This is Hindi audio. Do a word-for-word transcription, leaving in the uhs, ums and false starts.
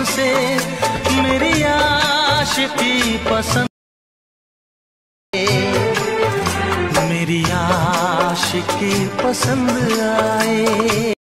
तुझसे मेरी आशिकी पसंद मेरी आशिकी पसंद आए।